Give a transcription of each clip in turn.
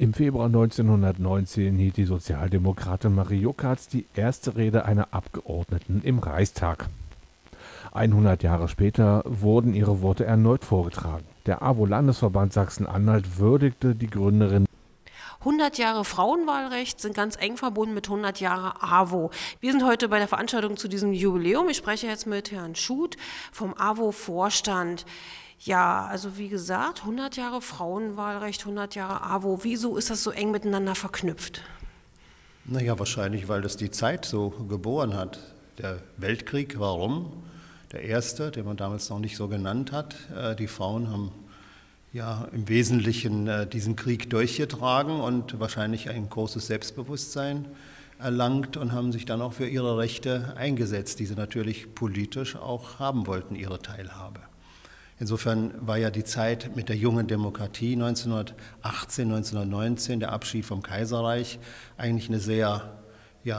Im Februar 1919 hielt die Sozialdemokratin Marie Juchacz die erste Rede einer Abgeordneten im Reichstag. 100 Jahre später wurden ihre Worte erneut vorgetragen. Der AWO-Landesverband Sachsen-Anhalt würdigte die Gründerin. 100 Jahre Frauenwahlrecht sind ganz eng verbunden mit 100 Jahre AWO. Wir sind heute bei der Veranstaltung zu diesem Jubiläum. Ich spreche jetzt mit Herrn Schut vom AWO-Vorstand. Ja, also wie gesagt, 100 Jahre Frauenwahlrecht, 100 Jahre AWO. Wieso ist das so eng miteinander verknüpft? Naja, wahrscheinlich, weil das die Zeit so geboren hat. Der Weltkrieg, warum? Der erste, den man damals noch nicht so genannt hat. Die Frauen haben ja im Wesentlichen diesen Krieg durchgetragen und wahrscheinlich ein großes Selbstbewusstsein erlangt und haben sich dann auch für ihre Rechte eingesetzt, die sie natürlich politisch auch haben wollten, ihre Teilhabe. Insofern war ja die Zeit mit der jungen Demokratie 1918, 1919, der Abschied vom Kaiserreich, eigentlich eine sehr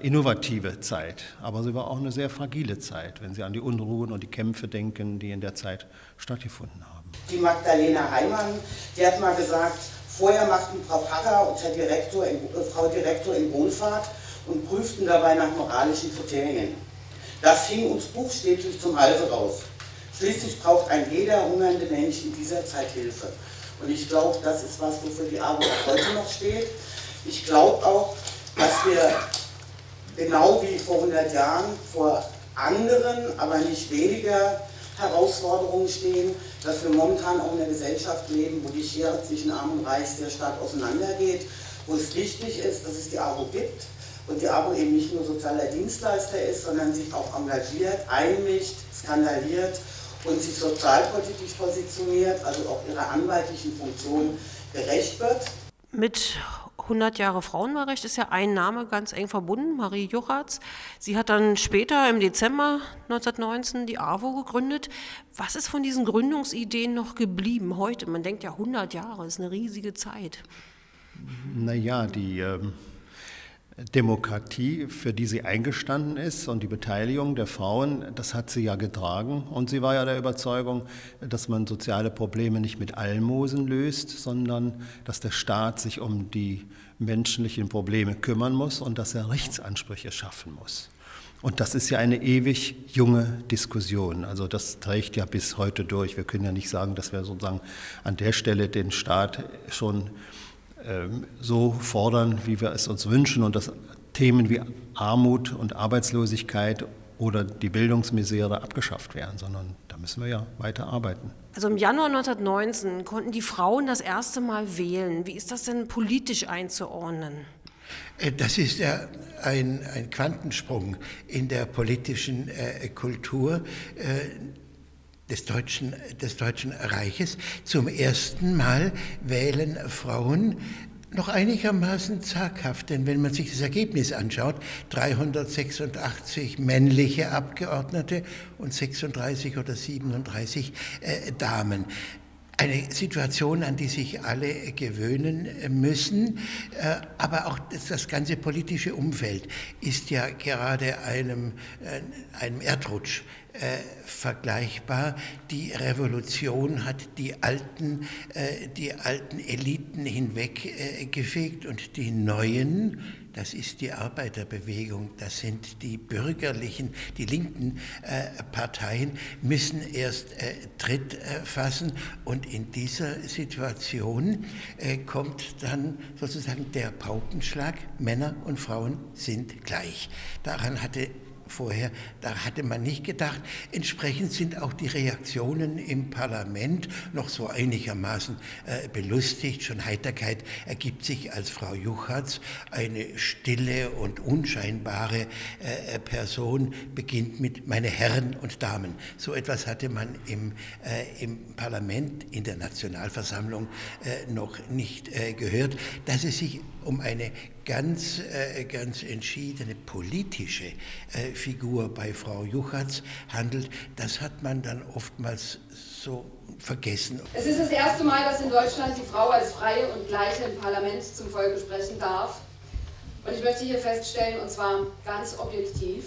innovative Zeit, aber sie war auch eine sehr fragile Zeit, wenn Sie an die Unruhen und die Kämpfe denken, die in der Zeit stattgefunden haben. Die Magdalena Heimann, die hat mal gesagt, vorher machten Frau Pfarrer und Frau Direktor in Wohlfahrt und prüften dabei nach moralischen Kriterien. Das hing uns buchstäblich zum Halse raus. Schließlich braucht ein jeder hungernde Mensch in dieser Zeit Hilfe. Und ich glaube, das ist was, wofür die AWO heute noch steht. Ich glaube auch, dass wir genau wie vor 100 Jahren vor anderen, aber nicht weniger Herausforderungen stehen, dass wir momentan auch in einer Gesellschaft leben, wo die Schere zwischen Arm und Reich sehr stark auseinandergeht, wo es wichtig ist, dass es die AWO gibt und die AWO eben nicht nur sozialer Dienstleister ist, sondern sich auch engagiert, einmischt, skandaliert und sich sozialpolitisch positioniert, also auch ihrer anwaltlichen Funktion gerecht wird. Mit 100 Jahre Frauenwahlrecht ist ja ein Name ganz eng verbunden, Marie Juchacz. Sie hat dann später im Dezember 1919 die AWO gegründet. Was ist von diesen Gründungsideen noch geblieben heute? Man denkt ja, 100 Jahre ist eine riesige Zeit. Naja, die Demokratie, für die sie eingestanden ist und die Beteiligung der Frauen, das hat sie ja getragen. Und sie war ja der Überzeugung, dass man soziale Probleme nicht mit Almosen löst, sondern dass der Staat sich um die menschlichen Probleme kümmern muss und dass er Rechtsansprüche schaffen muss. Und das ist ja eine ewig junge Diskussion. Also das trägt ja bis heute durch. Wir können ja nicht sagen, dass wir sozusagen an der Stelle den Staat schon so fordern, wie wir es uns wünschen, und dass Themen wie Armut und Arbeitslosigkeit oder die Bildungsmisere abgeschafft werden, sondern da müssen wir ja weiter arbeiten. Also im Januar 1919 konnten die Frauen das erste Mal wählen. Wie ist das denn politisch einzuordnen? Das ist ja ein Quantensprung in der politischen Kultur des Deutschen Reiches. Zum ersten Mal wählen Frauen noch einigermaßen zaghaft, denn wenn man sich das Ergebnis anschaut, 386 männliche Abgeordnete und 36 oder 37 Damen. Eine Situation, an die sich alle gewöhnen müssen, aber auch das ganze politische Umfeld ist ja gerade einem Erdrutsch vergleichbar. Die Revolution hat die alten Eliten hinweggefegt und die neuen, das ist die Arbeiterbewegung, das sind die bürgerlichen, die linken Parteien, müssen erst Tritt fassen. Und in dieser Situation kommt dann sozusagen der Paukenschlag, Männer und Frauen sind gleich. Da hatte man nicht gedacht. Entsprechend sind auch die Reaktionen im Parlament noch so einigermaßen belustigt. Schon Heiterkeit ergibt sich, als Frau Juchacz, eine stille und unscheinbare Person, beginnt mit "meine Herren und Damen". So etwas hatte man im Parlament, in der Nationalversammlung noch nicht gehört, dass es sich um eine ganz entschiedene politische Figur bei Frau Juchacz handelt. Das hat man dann oftmals so vergessen. Es ist das erste Mal, dass in Deutschland die Frau als Freie und Gleiche im Parlament zum Volke sprechen darf. Und ich möchte hier feststellen, und zwar ganz objektiv,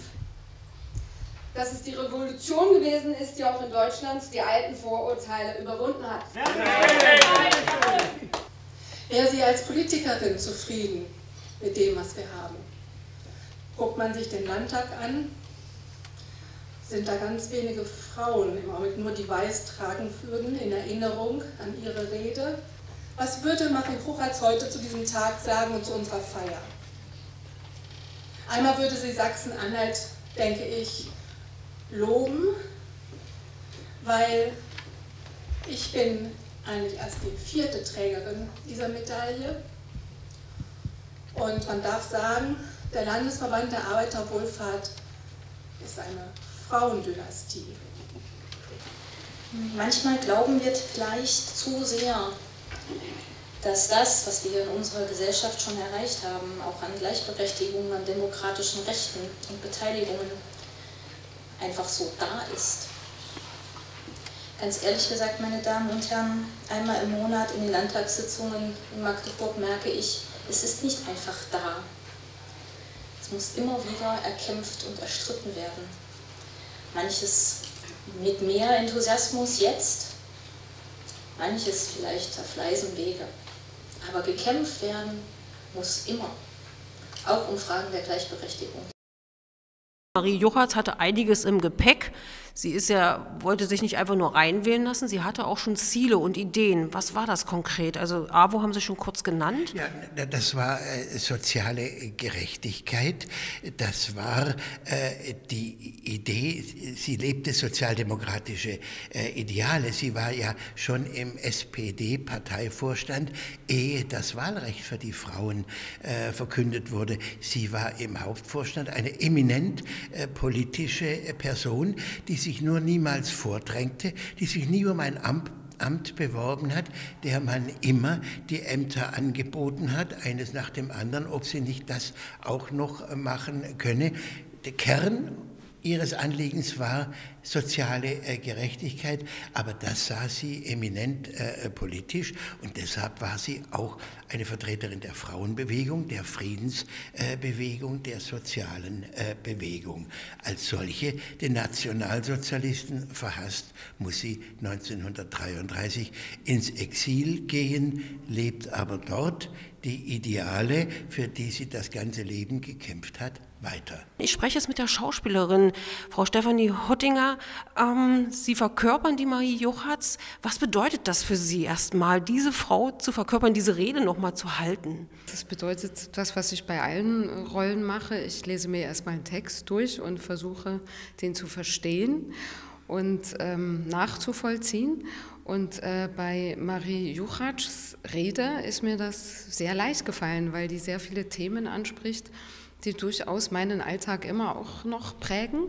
dass es die Revolution gewesen ist, die auch in Deutschland die alten Vorurteile überwunden hat. Ja. Wäre sie als Politikerin zufrieden mit dem, was wir haben? Guckt man sich den Landtag an, sind da ganz wenige Frauen im Augenblick, nur die weiß tragen würden, in Erinnerung an ihre Rede. Was würde Marie Juchacz heute zu diesem Tag sagen und zu unserer Feier? Einmal würde sie Sachsen-Anhalt, denke ich, loben, weil ich bin eigentlich erst die vierte Trägerin dieser Medaille. Und man darf sagen, der Landesverband der Arbeiterwohlfahrt ist eine Frauendynastie. Manchmal glauben wir vielleicht zu sehr, dass das, was wir in unserer Gesellschaft schon erreicht haben, auch an Gleichberechtigung, an demokratischen Rechten und Beteiligungen, einfach so da ist. Ganz ehrlich gesagt, meine Damen und Herren, einmal im Monat in den Landtagssitzungen in Magdeburg merke ich, es ist nicht einfach da. Es muss immer wieder erkämpft und erstritten werden. Manches mit mehr Enthusiasmus jetzt, manches vielleicht auf leisen Wege. Aber gekämpft werden muss immer, auch um Fragen der Gleichberechtigung. Marie Juchacz hatte einiges im Gepäck. Sie ist ja, wollte sich nicht einfach nur reinwählen lassen, sie hatte auch schon Ziele und Ideen. Was war das konkret? Also AWO haben Sie schon kurz genannt. Ja, das war soziale Gerechtigkeit, das war die Idee, sie lebte sozialdemokratische Ideale. Sie war ja schon im SPD-Parteivorstand, ehe das Wahlrecht für die Frauen verkündet wurde. Sie war im Hauptvorstand eine eminent politische Person, die sich nur niemals vordrängte, die sich nie um ein Amt beworben hat, der man immer die Ämter angeboten hat, eines nach dem anderen, ob sie nicht das auch noch machen könne. Der Kern ihres Anliegens war soziale Gerechtigkeit, aber das sah sie eminent politisch und deshalb war sie auch eine Vertreterin der Frauenbewegung, der Friedensbewegung, der sozialen Bewegung. Als solche, den Nationalsozialisten verhasst, muss sie 1933 ins Exil gehen, lebt aber dort die Ideale, für die sie das ganze Leben gekämpft hat, weiter. Ich spreche jetzt mit der Schauspielerin, Frau Stefanie Hottinger. Sie verkörpern die Marie Juchacz. Was bedeutet das für Sie erstmal, diese Frau zu verkörpern, diese Rede nochmal zu halten? Das bedeutet das, was ich bei allen Rollen mache. Ich lese mir erstmal einen Text durch und versuche, den zu verstehen und nachzuvollziehen. Und bei Marie Juchacz Rede ist mir das sehr leicht gefallen, weil die sehr viele Themen anspricht, die durchaus meinen Alltag immer auch noch prägen.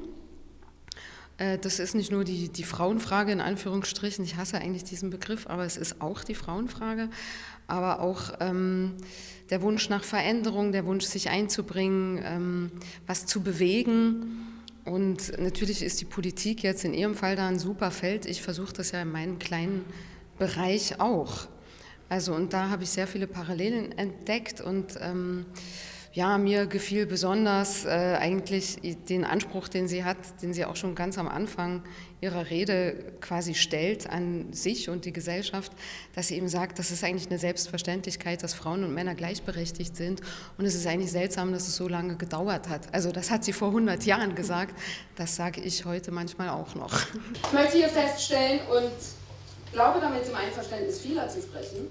Das ist nicht nur die Frauenfrage in Anführungsstrichen, ich hasse eigentlich diesen Begriff, aber es ist auch die Frauenfrage, aber auch der Wunsch nach Veränderung, der Wunsch sich einzubringen, was zu bewegen. Und natürlich ist die Politik jetzt in Ihrem Fall da ein super Feld. Ich versuche das ja in meinem kleinen Bereich auch. Also und da habe ich sehr viele Parallelen entdeckt und ja, mir gefiel besonders eigentlich den Anspruch, den sie hat, den sie auch schon ganz am Anfang ihrer Rede quasi stellt an sich und die Gesellschaft, dass sie eben sagt, das ist eigentlich eine Selbstverständlichkeit, dass Frauen und Männer gleichberechtigt sind und es ist eigentlich seltsam, dass es so lange gedauert hat. Also das hat sie vor 100 Jahren gesagt, das sage ich heute manchmal auch noch. Ich möchte hier feststellen und glaube damit im Einverständnis vieler zu sprechen,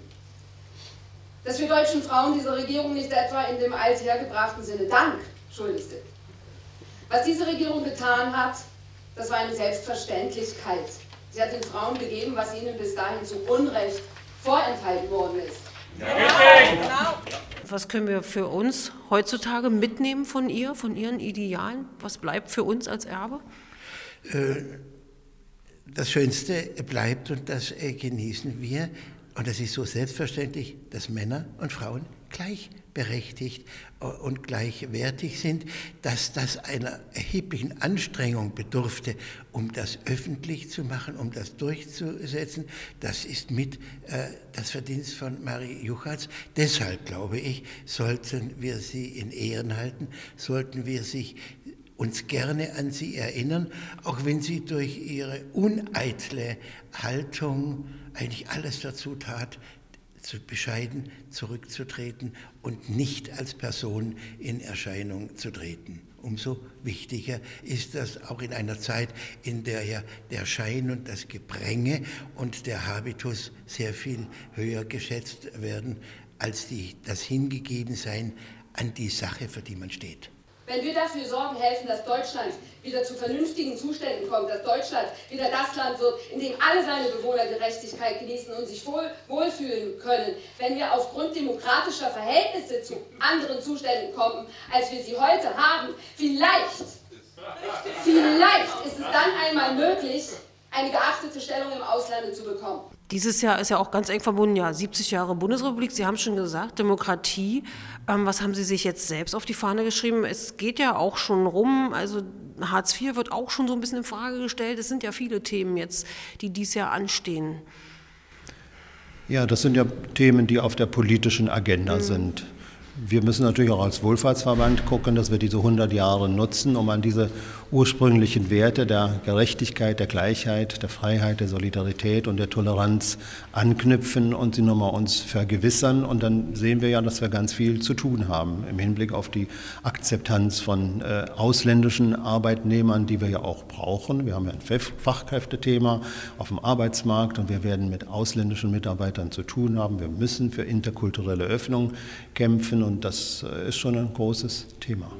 dass wir deutschen Frauen dieser Regierung nicht etwa in dem althergebrachten Sinne Dank schuldig sind. Was diese Regierung getan hat, das war eine Selbstverständlichkeit. Sie hat den Frauen gegeben, was ihnen bis dahin zu Unrecht vorenthalten worden ist. Ja, genau. Was können wir für uns heutzutage mitnehmen von ihr, von ihren Idealen? Was bleibt für uns als Erbe? Das Schönste bleibt und das genießen wir. Und das ist so selbstverständlich, dass Männer und Frauen gleichberechtigt und gleichwertig sind, dass das einer erheblichen Anstrengung bedurfte, um das öffentlich zu machen, um das durchzusetzen. Das ist mit das Verdienst von Marie Juchacz. Deshalb, glaube ich, sollten wir sie in Ehren halten, sollten wir uns gerne an sie erinnern, auch wenn sie durch ihre uneitle Haltung eigentlich alles dazu tat, bescheiden zurückzutreten und nicht als Person in Erscheinung zu treten. Umso wichtiger ist das auch in einer Zeit, in der ja der Schein und das Gepränge und der Habitus sehr viel höher geschätzt werden als das Hingegebensein an die Sache, für die man steht. Wenn wir dafür sorgen, helfen, dass Deutschland wieder zu vernünftigen Zuständen kommt, dass Deutschland wieder das Land wird, in dem alle seine Bewohner Gerechtigkeit genießen und sich wohlfühlen können, wenn wir aufgrund demokratischer Verhältnisse zu anderen Zuständen kommen, als wir sie heute haben, vielleicht ist es dann einmal möglich, eine geachtete Stellung im Auslande zu bekommen. Dieses Jahr ist ja auch ganz eng verbunden, ja, 70 Jahre Bundesrepublik, Sie haben schon gesagt, Demokratie, was haben Sie sich jetzt selbst auf die Fahne geschrieben? Es geht ja auch schon rum, also Hartz IV wird auch schon so ein bisschen in Frage gestellt, es sind ja viele Themen jetzt, die dieses Jahr anstehen. Ja, das sind ja Themen, die auf der politischen Agenda sind. Wir müssen natürlich auch als Wohlfahrtsverband gucken, dass wir diese 100 Jahre nutzen, um an diese ursprünglichen Werte der Gerechtigkeit, der Gleichheit, der Freiheit, der Solidarität und der Toleranz anknüpfen und sie nochmal uns vergewissern. Und dann sehen wir ja, dass wir ganz viel zu tun haben im Hinblick auf die Akzeptanz von ausländischen Arbeitnehmern, die wir ja auch brauchen. Wir haben ja ein Fachkräftethema auf dem Arbeitsmarkt und wir werden mit ausländischen Mitarbeitern zu tun haben. Wir müssen für interkulturelle Öffnung kämpfen. Und das ist schon ein großes Thema.